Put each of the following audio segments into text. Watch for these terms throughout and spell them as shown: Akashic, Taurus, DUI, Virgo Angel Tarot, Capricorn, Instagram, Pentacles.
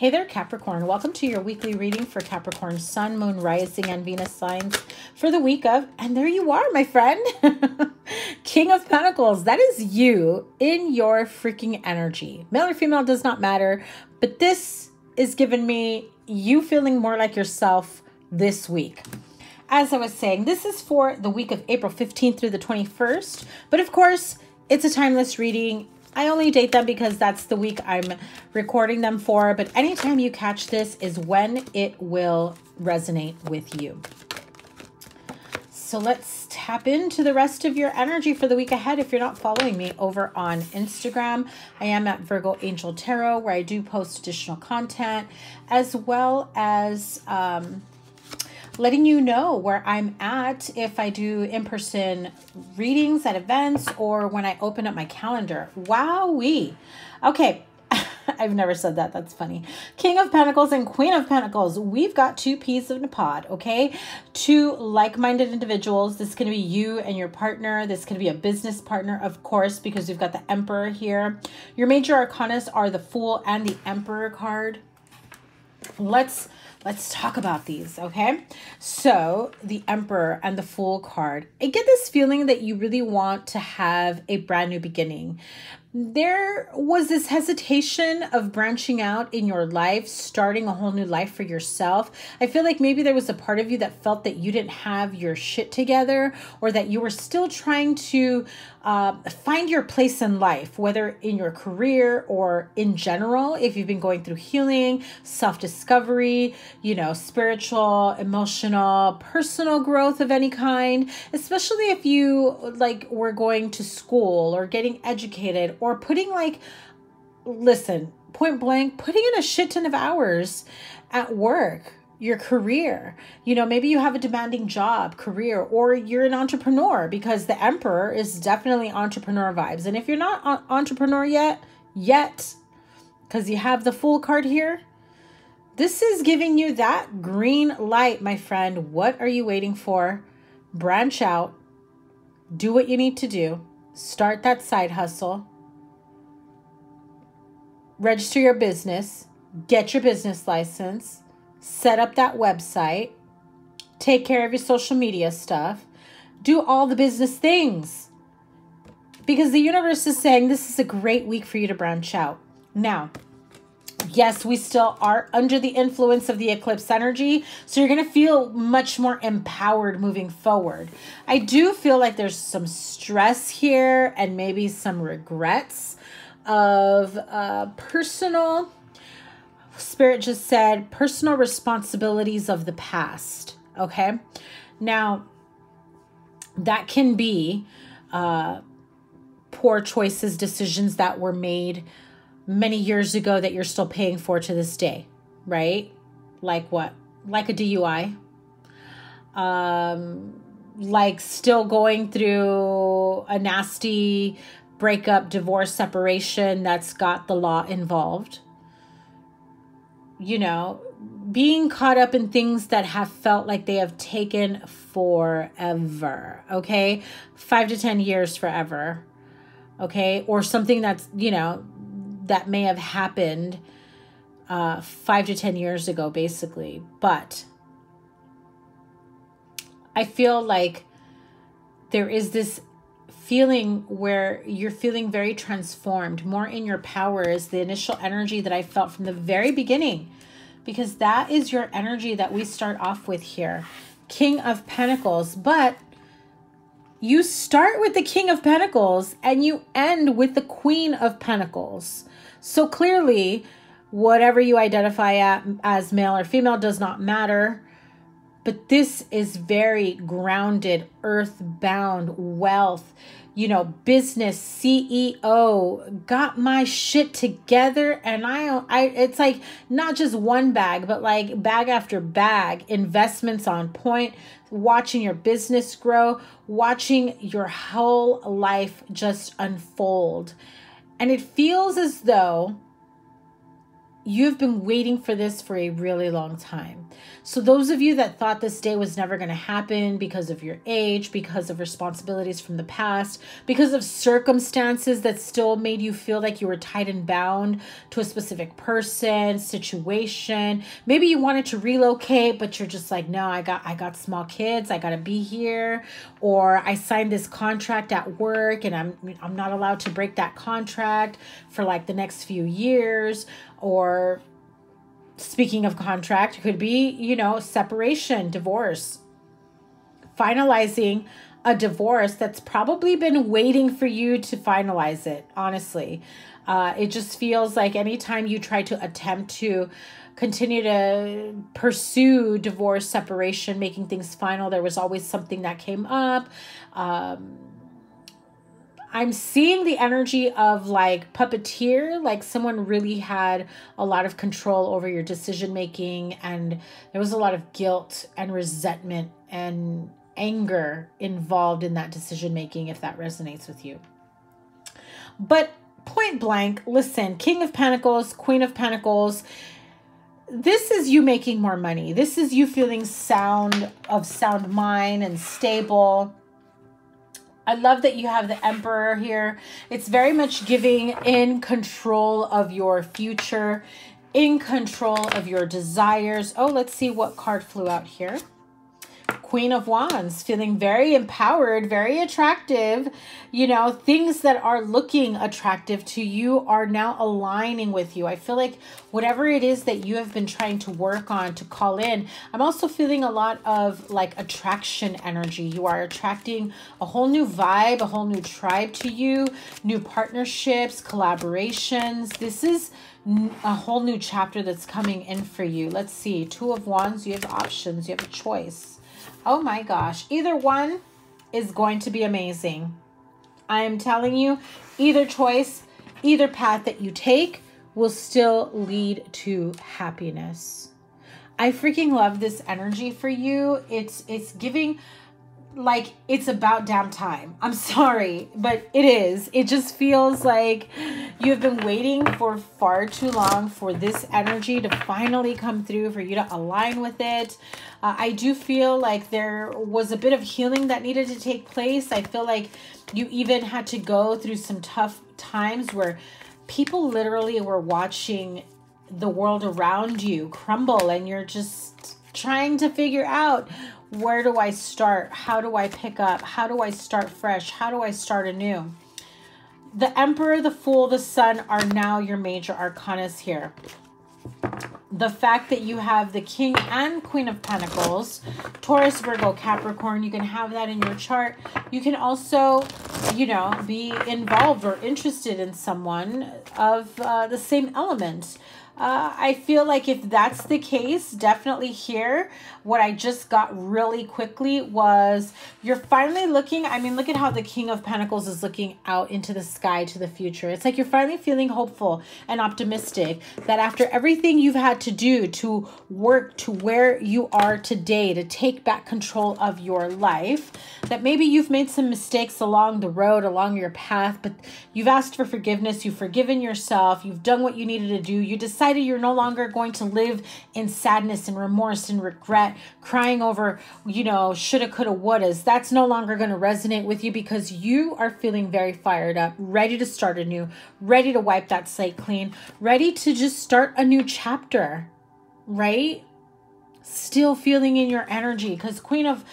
Hey there, Capricorn. Welcome to your weekly reading for Capricorn Sun, Moon, Rising, and Venus signs for the week of, and there you are, my friend, King of Pentacles. That is you in your freaking energy. Male or female does not matter, but this is giving me you feeling more like yourself this week. As I was saying, this is for the week of April 15th through the 21st, but of course, it's a timeless reading. I only date them because that's the week I'm recording them for, but anytime you catch this is when it will resonate with you. So let's tap into the rest of your energy for the week ahead. If you're not following me over on Instagram, I am at Virgo Angel Tarot, where I do post additional content, as well as letting you know where I'm at if I do in-person readings at events or when I open up my calendar. Wowee. Okay. I've never said that. That's funny. King of Pentacles and Queen of Pentacles. We've got two peas in a pod, okay? Two like-minded individuals. This can be you and your partner. This can be a business partner, of course, because we've got the Emperor here. Your major arcanas are the Fool and the Emperor card. Let's talk about these, okay? So the Emperor and the Fool card. I get this feeling that you really want to have a brand new beginning. There was this hesitation of branching out in your life, starting a whole new life for yourself. I feel like maybe there was a part of you that felt that you didn't have your shit together, or that you were still trying to find your place in life, whether in your career or in general, if you've been going through healing, self-discovery, you know, spiritual, emotional, personal growth of any kind, especially if you like were going to school or getting educated or putting like, listen, point blank, putting in a shit ton of hours at work, your career, you know, maybe you have a demanding job, career, or you're an entrepreneur, because the Emperor is definitely entrepreneur vibes. And if you're not an entrepreneur yet, because you have the Fool card here, this is giving you that green light, my friend. What are you waiting for? Branch out, do what you need to do, start that side hustle, register your business, get your business license, set up that website, take care of your social media stuff, do all the business things, because the universe is saying this is a great week for you to branch out. Now, yes, we still are under the influence of the eclipse energy, so you're going to feel much more empowered moving forward. I do feel like there's some stress here and maybe some regrets of personal, Spirit just said, personal responsibilities of the past, okay? Now, that can be poor choices, decisions that were made many years ago that you're still paying for to this day, right? Like what? Like a DUI, like still going through a nasty breakup, divorce, separation that's got the law involved, you know, being caught up in things that have felt like they have taken forever, okay? 5 to 10 years forever, okay? Or something that's, you know, that may have happened 5 to 10 years ago, basically. But I feel like there is this feeling where you're feeling very transformed, more in your power is the initial energy that I felt from the very beginning, because that is your energy that we start off with here. King of Pentacles, but you start with the King of Pentacles and you end with the Queen of Pentacles. So clearly, whatever you identify as male or female does not matter. But this is very grounded, earthbound, wealth, you know, business, CEO, got my shit together. And I it's like not just one bag, but like bag after bag, investments on point, watching your business grow, watching your whole life just unfold. And it feels as though You've been waiting for this for a really long time. So those of you that thought this day was never going to happen because of your age, because of responsibilities from the past, because of circumstances that still made you feel like you were tied and bound to a specific person, situation. Maybe you wanted to relocate, but you're just like, no, I got small kids. I got to be here. Or I signed this contract at work and I'm not allowed to break that contract for like the next few years. Or speaking of contract, it could be, you know, separation, divorce, finalizing a divorce that's probably been waiting for you to finalize it. Honestly, it just feels like anytime you try to attempt to continue to pursue divorce, separation, making things final, there was always something that came up. I'm seeing the energy of like puppeteer, like someone really had a lot of control over your decision making, and there was a lot of guilt and resentment and anger involved in that decision making, if that resonates with you. But point blank, listen, King of Pentacles, Queen of Pentacles, this is you making more money. This is you feeling sound mind and stable. I love that you have the Emperor here. It's very much giving, in control of your future, in control of your desires. Oh, let's see what card flew out here. Queen of Wands, feeling very empowered, very attractive. You know, things that are looking attractive to you are now aligning with you. I feel like whatever it is that you have been trying to work on, to call in, I'm also feeling a lot of like attraction energy. You are attracting a whole new vibe, a whole new tribe to you, new partnerships, collaborations. This is a whole new chapter that's coming in for you. Let's see, Two of Wands, you have options, you have a choice. Oh my gosh, either one is going to be amazing. I am telling you, either choice, either path that you take will still lead to happiness. I freaking love this energy for you. It's giving like it's about damn time. I'm sorry, but it is. It just feels like you've been waiting for far too long for this energy to finally come through, for you to align with it. I do feel like there was a bit of healing that needed to take place. I feel like you even had to go through some tough times where people literally were watching the world around you crumble, and you're just trying to figure out, where do I start? How do I pick up? How do I start fresh? How do I start anew? The Emperor, the Fool, the Sun are now your major arcanas here. The fact that you have the King and Queen of Pentacles, Taurus, Virgo, Capricorn, you can have that in your chart. You can also, you know, be involved or interested in someone of the same element. I feel like if that's the case, definitely here, what I just got really quickly was you're finally looking, I mean, look at how the King of Pentacles is looking out into the sky to the future. It's like you're finally feeling hopeful and optimistic that after everything you've had to do to work to where you are today, to take back control of your life, that maybe you've made some mistakes along the road, along your path, but you've asked for forgiveness, you've forgiven yourself, you've done what you needed to do, you decided you're no longer going to live in sadness and remorse and regret, crying over, you know, shoulda, coulda, wouldas. That's no longer going to resonate with you because you are feeling very fired up, ready to start anew, ready to wipe that slate clean, ready to just start a new chapter, right? Still feeling in your energy, because Queen of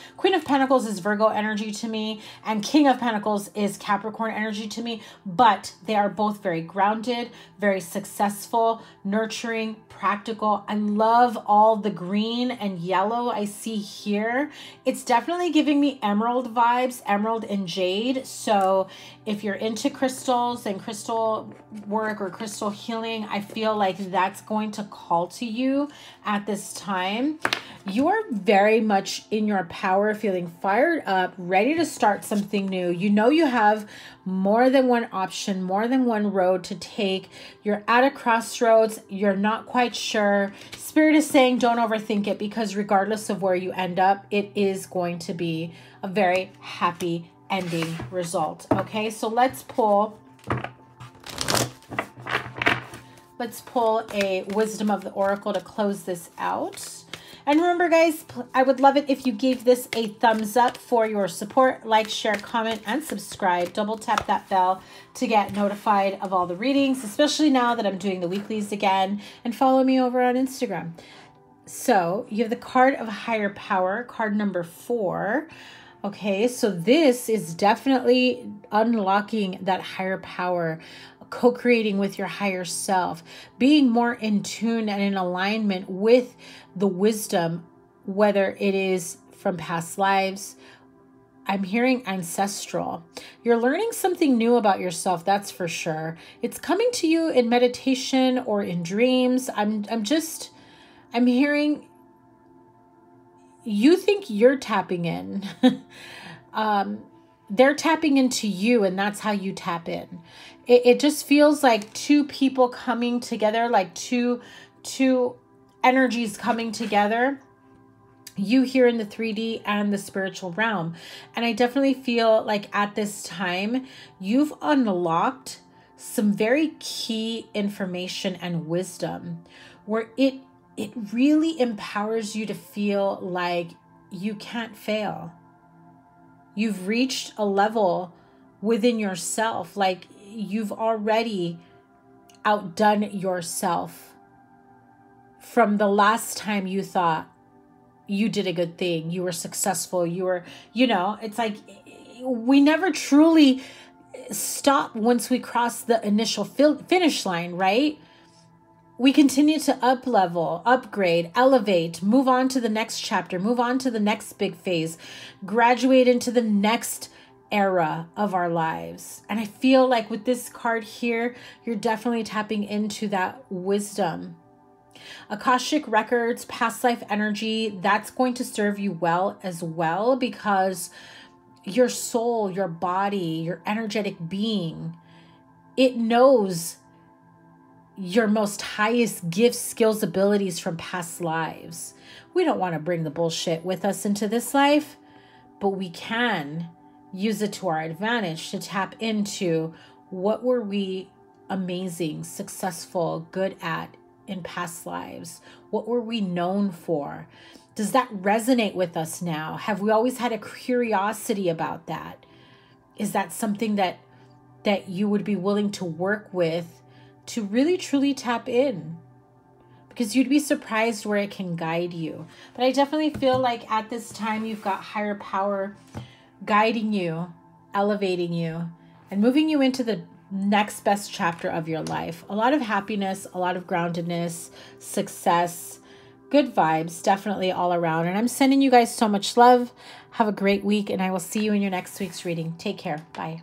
Pentacles is Virgo energy to me, and King of Pentacles is Capricorn energy to me, but they are both very grounded, very successful, nurturing, practical. I love all the green and yellow I see here. It's definitely giving me emerald vibes, emerald and jade. So if you're into crystals and crystal work or crystal healing, I feel like that's going to call to you at this time. You're very much in your power, feeling fired up, ready to start something new. You know you have more than one option, more than one road to take. You're at a crossroads. You're not quite sure. Spirit is saying don't overthink it, because regardless of where you end up, it is going to be a very happy ending result. Okay, so let's pull Let's pull a Wisdom of the Oracle to close this out. And remember, guys, I would love it if you gave this a thumbs up for your support. Like, share, comment, and subscribe. Double tap that bell to get notified of all the readings, especially now that I'm doing the weeklies again. And follow me over on Instagram. So you have the card of higher power, card number 4. Okay, so this is definitely unlocking that higher power, co-creating with your higher self, being more in tune and in alignment with the wisdom, whether it is from past lives. I'm hearing ancestral. You're learning something new about yourself, that's for sure. It's coming to you in meditation or in dreams. I'm hearing you think you're tapping in. They're tapping into you, and that's how you tap in. It just feels like two people coming together, like two energies coming together, you here in the 3D and the spiritual realm. And I definitely feel like at this time, you've unlocked some very key information and wisdom where it really empowers you to feel like you can't fail. You've reached a level within yourself, like you've already outdone yourself from the last time you thought you did a good thing, you were successful, you were, you know, it's like we never truly stop once we cross the initial finish line, right? We continue to up level, upgrade, elevate, move on to the next chapter, move on to the next big phase, graduate into the next era of our lives. And I feel like with this card here, you're definitely tapping into that wisdom. Akashic records, past life energy, that's going to serve you well as well, because your soul, your body, your energetic being, it knows your most highest gifts, skills, abilities from past lives. We don't want to bring the bullshit with us into this life, but we can use it to our advantage to tap into what were we amazing, successful, good at in past lives? What were we known for? Does that resonate with us now? Have we always had a curiosity about that? Is that something that you would be willing to work with to really truly tap in? Because you'd be surprised where it can guide you. But I definitely feel like at this time you've got higher power guiding you, elevating you, and moving you into the next best chapter of your life. A lot of happiness, a lot of groundedness, success, good vibes, definitely all around. And I'm sending you guys so much love. Have a great week, and I will see you in your next week's reading. Take care. Bye.